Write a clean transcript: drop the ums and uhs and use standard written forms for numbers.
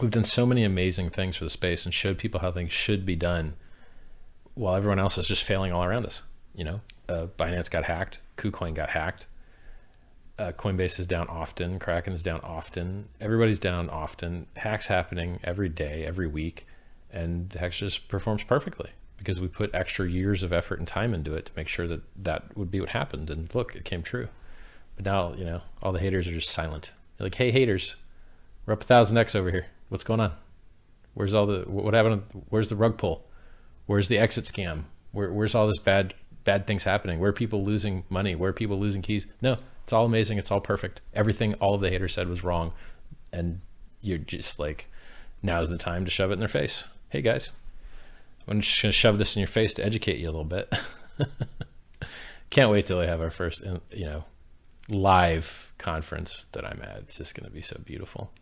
We've done so many amazing things for the space and showed people how things should be done while everyone else is just failing all around us. You know, Binance got hacked, KuCoin got hacked, Coinbase is down often, Kraken is down often, everybody's down often, hacks happening every day, every week, and Hex just performs perfectly because we put extra years of effort and time into it to make sure that that would be what happened. And look, it came true. But now, you know, all the haters are just silent. They're like, hey, haters, we're up 1,000x over here. What's going on? Where's all the, what happened? Where's the rug pull? Where's the exit scam? Where's all this bad things happening? Where are people losing money? Where are people losing keys? No, it's all amazing. It's all perfect. Everything all of the haters said was wrong. And you're just like, now's the time to shove it in their face. Hey guys, I'm just going to shove this in your face to educate you a little bit. Can't wait till we have our first, you know, live conference that I'm at. It's just going to be so beautiful.